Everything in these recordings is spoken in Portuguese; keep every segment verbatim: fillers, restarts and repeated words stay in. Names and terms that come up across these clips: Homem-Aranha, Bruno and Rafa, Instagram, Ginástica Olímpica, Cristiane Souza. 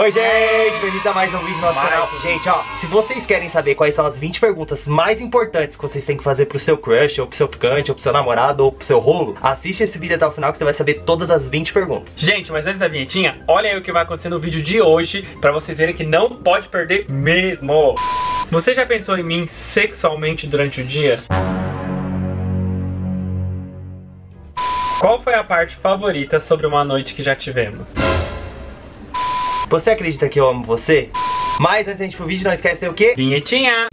Oi gente, bem-vindo a mais um vídeo do nosso canal. Gente, ó, se vocês querem saber quais são as vinte perguntas mais importantes que vocês têm que fazer pro seu crush, ou pro seu ficante, ou pro seu namorado, ou pro seu rolo, assiste esse vídeo até o final que você vai saber todas as vinte perguntas. Gente, mas antes da vinhetinha, olha aí o que vai acontecer no vídeo de hoje, pra vocês verem que não pode perder mesmo. Você já pensou em mim sexualmente durante o dia? Qual foi a parte favorita sobre uma noite que já tivemos? Você acredita que eu amo você? Mas antes de a gente ir pro vídeo, não esquece o quê? Vinhetinha!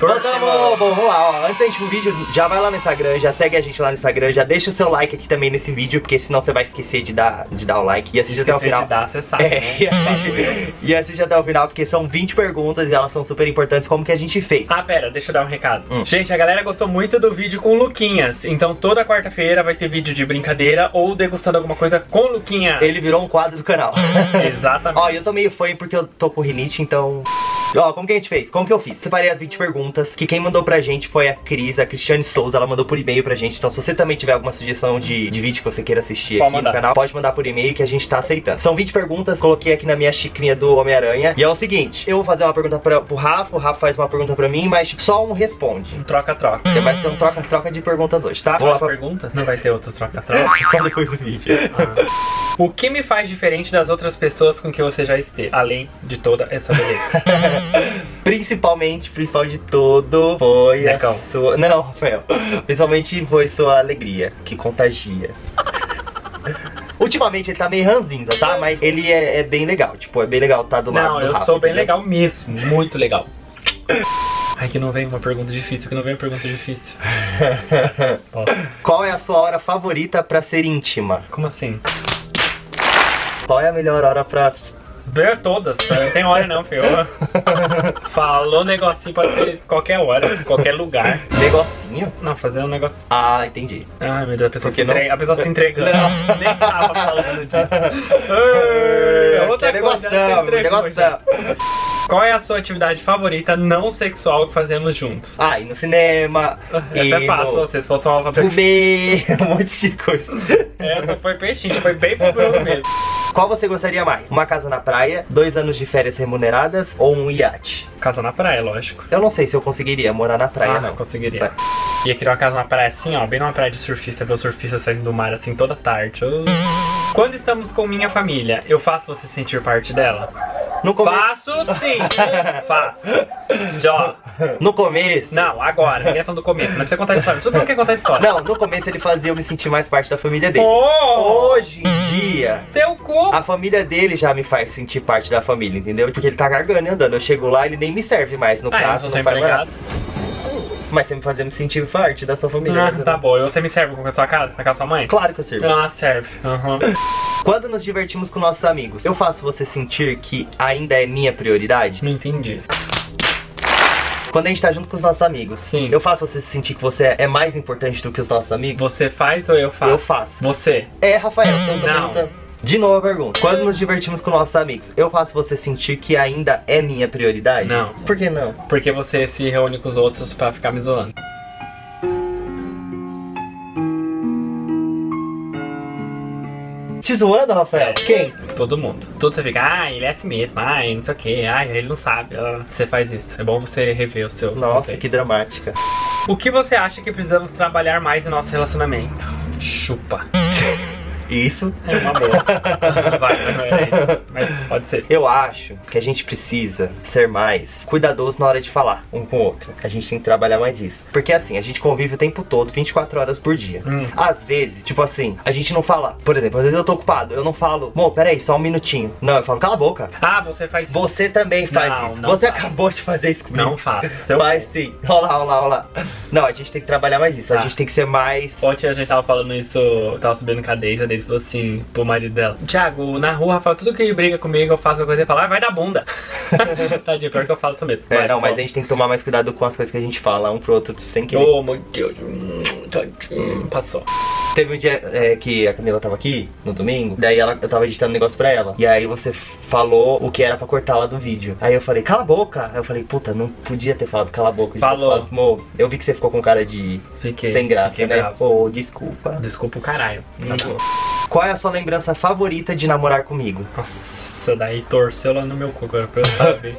Cortamos! Bom, vamos lá, ó. Antes da gente ir pro vídeo, já vai lá no Instagram, já segue a gente lá no Instagram, já deixa o seu like aqui também nesse vídeo, porque senão você vai esquecer de dar, de dar o like. E assiste até o final. De dar, você sabe, é, né? e, assiste, e assiste até o final, porque são vinte perguntas e elas são super importantes, como que a gente fez. Ah, pera, deixa eu dar um recado. Hum. Gente, a galera gostou muito do vídeo com o Luquinhas, então toda quarta-feira vai ter vídeo de brincadeira ou degustando alguma coisa com o Luquinhas. Ele virou um quadro do canal. Exatamente. Ó, eu tô meio fã porque eu tô com rinite, então... Ó, como que a gente fez? Como que eu fiz? Separei as vinte perguntas, que quem mandou pra gente foi a Cris, a Cristiane Souza, ela mandou por e-mail pra gente. Então se você também tiver alguma sugestão de, de vídeo que você queira assistir aqui no canal, pode mandar por e-mail que a gente tá aceitando. São vinte perguntas, coloquei aqui na minha xicrinha do Homem-Aranha. E é o seguinte, eu vou fazer uma pergunta pra, pro Rafa, o Rafa faz uma pergunta pra mim, mas tipo, só um responde. Um troca-troca. Vai ser um troca-troca de perguntas hoje, tá? Vou lá pra... perguntas? Não vai ter outro troca-troca? Só depois do vídeo. Ah. O que me faz diferente das outras pessoas com que você já esteve? Além de toda essa beleza. Principalmente, principal de tudo, foi Decão. a sua... Não, não, Rafael. Principalmente foi sua alegria, que contagia. Ultimamente ele tá meio ranzinza, tá? Mas ele é, é bem legal, tipo, é bem legal tá do lado do Rafa. Não, eu sou bem legal mesmo, muito legal. Ai, que não vem uma pergunta difícil, que não vem uma pergunta difícil. Qual é a sua hora favorita pra ser íntima? Como assim? Qual é a melhor hora pra... Ver todas, não tem hora não, filho. Falou negocinho, pode ser qualquer hora, qualquer lugar. Negocinho? Não, fazer um negocinho. Ah, entendi. Ai, meu Deus, a pessoa, se, não... entrega, a pessoa se entregando. Não. Nem tava falando disso. Outra coisa, negocão. Qual é a sua atividade favorita não sexual que fazemos juntos? Ah, ir no cinema. É até fácil, no... vocês fossem uma favorita. Comer, um monte de coisa. Essa foi peixinho, foi bem pro meu mesmo. Qual você gostaria mais? Uma casa na praia, dois anos de férias remuneradas ou um iate? Casa na praia, lógico. Eu não sei se eu conseguiria morar na praia, ah, não. conseguiria. Vai. Ia criar uma casa na praia assim, ó, bem numa praia de surfista, ver o surfista saindo do mar assim toda tarde. Eu... Quando estamos com minha família, eu faço você sentir parte dela? No começo... Faço sim! Faço. Jó. No começo? Não, agora. Ninguém tá falando do começo. Não precisa contar a história. Todo mundo quer contar a história. Não, no começo ele fazia eu me sentir mais parte da família dele. Oh! Hoje em dia... Seu cu! A família dele já me faz sentir parte da família, entendeu? Porque ele tá cagando e andando. Eu chego lá, ele nem me serve mais no prato, ah, não faz nada. Mas você me fazia me sentir parte da sua família. Ah, tá bom. E você me serve com a sua casa? Na casa da sua mãe? Claro que eu sirvo. Ah, serve. Uhum. Quando nos divertimos com nossos amigos, eu faço você sentir que ainda é minha prioridade? Não entendi. Quando a gente tá junto com os nossos amigos, sim, eu faço você sentir que você é mais importante do que os nossos amigos? Você faz ou eu faço? Eu faço. Você? É, Rafael. Você não. não. De novo a pergunta. Quando nos divertimos com nossos amigos, eu faço você sentir que ainda é minha prioridade? Não. Por que não? Porque você se reúne com os outros pra ficar me zoando. Te zoando, Rafael? É. Quem? Todo mundo. Todo você fica, ah, ele é assim mesmo, ah, não sei o que, ah, ele não sabe. Você faz isso. É bom você rever os seus Nossa, conceitos. Que dramática. O que você acha que precisamos trabalhar mais em nosso relacionamento? Chupa. Isso é uma boa. Vai, não é, mas pode ser. Eu acho que a gente precisa ser mais cuidadoso na hora de falar um com o outro. A gente tem que trabalhar mais isso. Porque assim, a gente convive o tempo todo, vinte e quatro horas por dia. Hum. Às vezes, tipo assim, a gente não fala. Por exemplo, às vezes eu tô ocupado, eu não falo, amor, peraí, só um minutinho. Não, eu falo, cala a boca. Ah, você faz isso. Você também faz não, isso. Não você faz. Acabou de fazer isso comigo. Não faço. Mas sim. Olha lá, olha lá, olha lá. Não, a gente tem que trabalhar mais isso. Tá. A gente tem que ser mais. Ontem a gente tava falando isso, eu tava subindo cadeia, daí falou assim pro marido dela, Thiago, na rua, Rafael, tudo que ele briga comigo, eu faço uma coisa e falo, ah, vai dar bunda. Tadinho, pior que eu falo isso mesmo. É, não, mas a gente tem que tomar mais cuidado com as coisas que a gente fala um pro outro sem querer. Oh, meu Deus. Tadinho, passou. Teve um dia é, que a Camila tava aqui, no domingo. Daí ela, eu tava editando um negócio pra ela. E aí você falou o que era pra cortar lá do vídeo. Aí eu falei, cala a boca. Aí eu falei, puta, não podia ter falado cala a boca. Falou. Falado, eu vi que você ficou com cara de... Fiquei. Sem graça, fiquei, né? Pô, desculpa. Desculpa o caralho. Tá bom. Qual é a sua lembrança favorita de namorar comigo? Nossa, daí torceu lá no meu cu agora pra eu saber.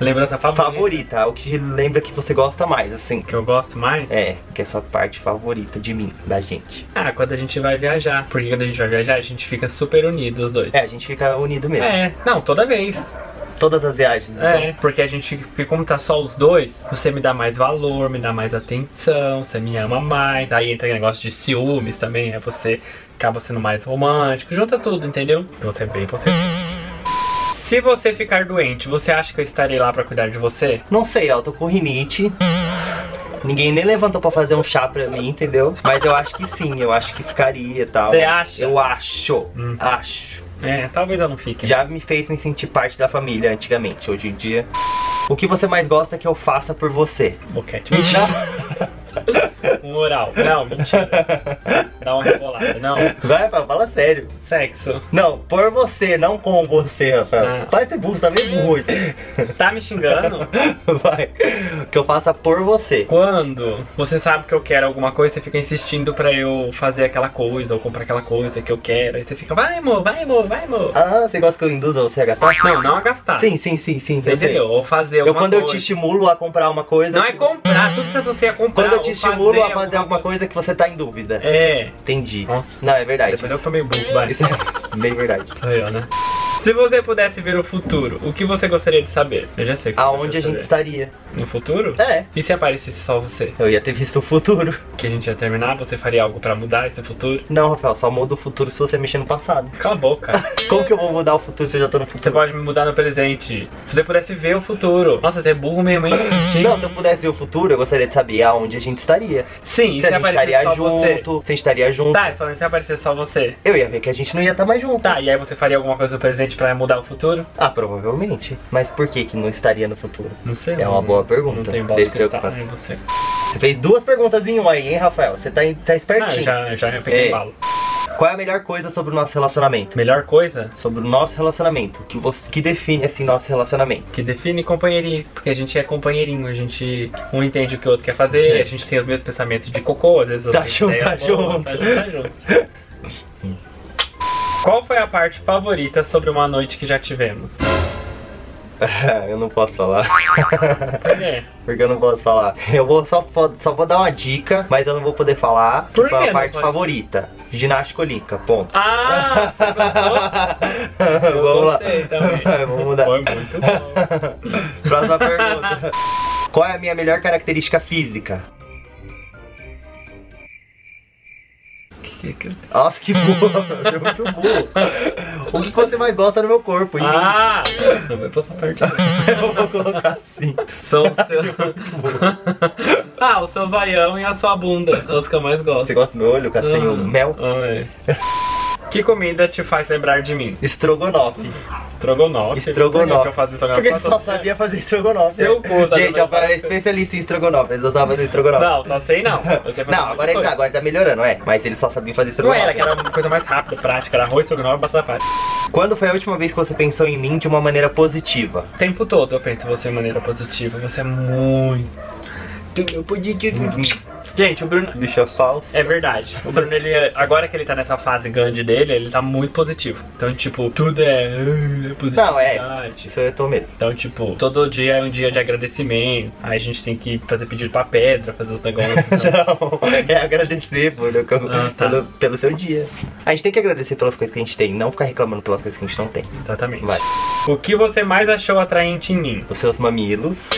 Lembrança favorita. Favorita, o que te lembra que você gosta mais, assim. Que eu gosto mais? É, que é a sua parte favorita de mim, da gente. Ah, quando a gente vai viajar. Porque quando a gente vai viajar, a gente fica super unido, os dois. É, a gente fica unido mesmo. É, não, toda vez. Todas as viagens, é, então. Porque a gente, porque como tá só os dois, você me dá mais valor, me dá mais atenção, você me ama mais. Aí entra o negócio de ciúmes também, é, você acaba sendo mais romântico. Junta tudo, entendeu? Você é bem, você... Se você ficar doente, você acha que eu estarei lá pra cuidar de você? Não sei, ó, eu tô com rinite. Ninguém nem levantou pra fazer um chá pra mim, entendeu? Mas eu acho que sim, eu acho que ficaria e tal. Você acha? Eu acho, hum. acho. É, talvez eu não fique. Já me fez me sentir parte da família antigamente, hoje em dia. O que você mais gosta que eu faça por você? Boquete. Mentira. Um oral. Não, mentira. Dá uma rebolada, não. Vai, Rafael, fala sério. Sexo. Não, por você, não com você, Rafael. Ah. Para de ser burro, tá meio burro. Tá me xingando? Vai. Que eu faça por você. Quando você sabe que eu quero alguma coisa, você fica insistindo pra eu fazer aquela coisa, ou comprar aquela coisa que eu quero. Aí você fica, vai, amor, vai, amor, vai, amor. Ah, você gosta que eu induza você a gastar? Não, não a gastar. Sim, sim, sim, sim. Você entendeu? Ou fazer alguma eu, quando coisa. Quando eu te estimulo a comprar uma coisa... Não é comprar, tudo se associa a comprar. Quando eu te estimulo fazer a fazer alguma coisa que você tá em dúvida. É. Entendi. Nossa. Não, é verdade. Depois eu tomei burro, vai. Isso é bem verdade. Sou eu, né? Se você pudesse ver o futuro, o que você gostaria de saber? Eu já sei. Aonde a gente estaria? No futuro? É. E se aparecesse só você? Eu ia ter visto o futuro. Que a gente ia terminar, você faria algo pra mudar esse futuro? Não, Rafael, só muda o futuro se você mexer no passado. Cala a boca. Como que eu vou mudar o futuro se eu já tô no futuro? Você pode me mudar no presente. Se você pudesse ver o futuro. Nossa, você é burro mesmo, hein? Não, se eu pudesse ver o futuro, eu gostaria de saber aonde a gente estaria. Sim, se, se a gente estaria só junto, você. Se a gente estaria junto. Tá, então se aparecesse só você. Eu ia ver que a gente não ia estar mais junto. Tá, e aí você faria alguma coisa no presente pra mudar o futuro? Ah, provavelmente. Mas por que que não estaria no futuro? Não sei. É uma boa pergunta. Não tem bola de cristal nem você. Você fez duas perguntas em uma aí, hein, Rafael? Você tá, tá espertinho. Ah, já, já eu peguei bala. Qual é a melhor coisa sobre o nosso relacionamento? Melhor coisa? Sobre o nosso relacionamento. Que, você, que define, assim, nosso relacionamento. Que define companheirismo. Porque a gente é companheirinho. A gente... Um entende o que o outro quer fazer. Sim. A gente tem os mesmos pensamentos de cocô. Às vezes... Tá junto, tá junto. Tá junto, tá junto. Qual foi a parte favorita sobre uma noite que já tivemos? Eu não posso falar. Por quê? Porque eu não posso falar. Eu vou só, só vou dar uma dica, mas eu não vou poder falar. Por que a parte favorita? Ginástica Olímpica, ponto. Ah, você gostou? Eu Vamos lá. Também. Vou mudar. Foi muito bom. Próxima pergunta. Qual é a minha melhor característica física? Nossa, que burro, é muito burro. O que você mais gosta no meu corpo? Em ah! Mim? Não vai passar perto. Eu vou colocar assim. São os seus. Ah, o seu zoião e a sua bunda. São os que eu mais gosto. Você gosta do meu olho, castanho, ah, mel? Ah, é. Que comida te faz lembrar de mim? Estrogonofe. Estrogonofe? Estrogonofe. Porque você só sabia fazer estrogonofe. Eu curto. Gente, eu era especialista em estrogonofe, eles só sabiam fazer estrogonofe. Não, só sei não. Sei não, agora ele, tá, agora ele tá melhorando, é. Mas ele só sabia fazer estrogonofe. Não era, que era uma coisa mais rápida, prática. Era arroz, estrogonofe e batata palha. Quando foi a última vez que você pensou em mim de uma maneira positiva? O tempo todo eu penso em você de maneira positiva. Você é muito... Gente, o Bruno... Bicha falsa. É verdade. O Bruno, ele, agora que ele tá nessa fase grande dele, ele tá muito positivo. Então, tipo, tudo é... positivo. Não, é. Isso eu tô mesmo. Então, tipo, todo dia é um dia de agradecimento. Aí a gente tem que fazer pedido pra pedra, fazer os negócios. Então... Não, é agradecer, Bruno, ah, tá. pelo, pelo seu dia. A gente tem que agradecer pelas coisas que a gente tem, não ficar reclamando pelas coisas que a gente não tem. Exatamente. Vai. O que você mais achou atraente em mim? Os seus mamilos.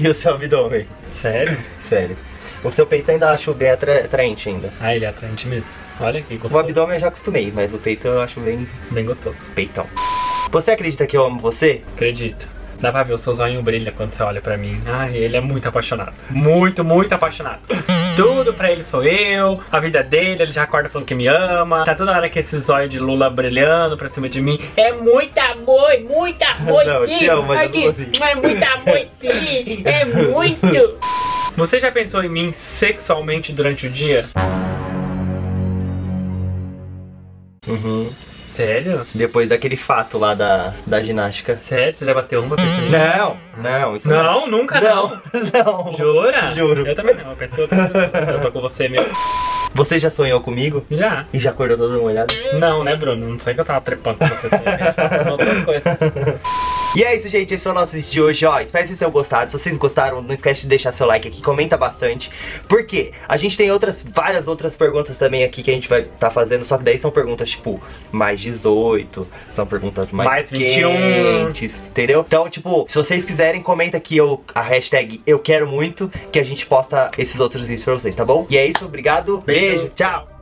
E o seu abdômen? Sério? Sério. O seu peito ainda acho bem atra atraente ainda. Ah, ele é atraente mesmo. Olha que gostoso. O abdômen eu já acostumei, mas o peito eu acho bem... Bem gostoso. Peitão. Você acredita que eu amo você? Acredito. Dá pra ver, o seu zoinho brilha quando você olha pra mim. Ai, ele é muito apaixonado. Muito, muito apaixonado. Tudo pra ele sou eu, a vida dele, ele já acorda falando que me ama. Tá toda hora que esse zóio de lula brilhando pra cima de mim. É muito amor, muito amor, não, sim. Não, mas aqui, assim. É muito amor, sim. É muito. Você já pensou em mim sexualmente durante o dia? Uhum. Sério? Depois daquele fato lá da, da ginástica. Sério? Você já bateu uma? Não, não. Isso não, não, nunca não. Não, não. Jura? Juro. Eu também não, eu penso outra. Eu tô com você mesmo. Você já sonhou comigo? Já. E já acordou toda molhada? Não, né, Bruno? Não sei que eu tava trepando com você. Assim, a gente tava falando outras coisas. E é isso, gente, esse foi o nosso vídeo de hoje, ó, espero que vocês tenham gostado. Se vocês gostaram, não esquece de deixar seu like aqui, comenta bastante, porque a gente tem outras, várias outras perguntas também aqui que a gente vai tá fazendo, só que daí são perguntas tipo, mais dezoito, são perguntas mais, mais quentes, vinte e um. Entendeu? Então, tipo, se vocês quiserem, comenta aqui eu, a hashtag eu quero muito, que a gente posta esses outros vídeos pra vocês, tá bom? E é isso, obrigado, beijo, beijo, tchau!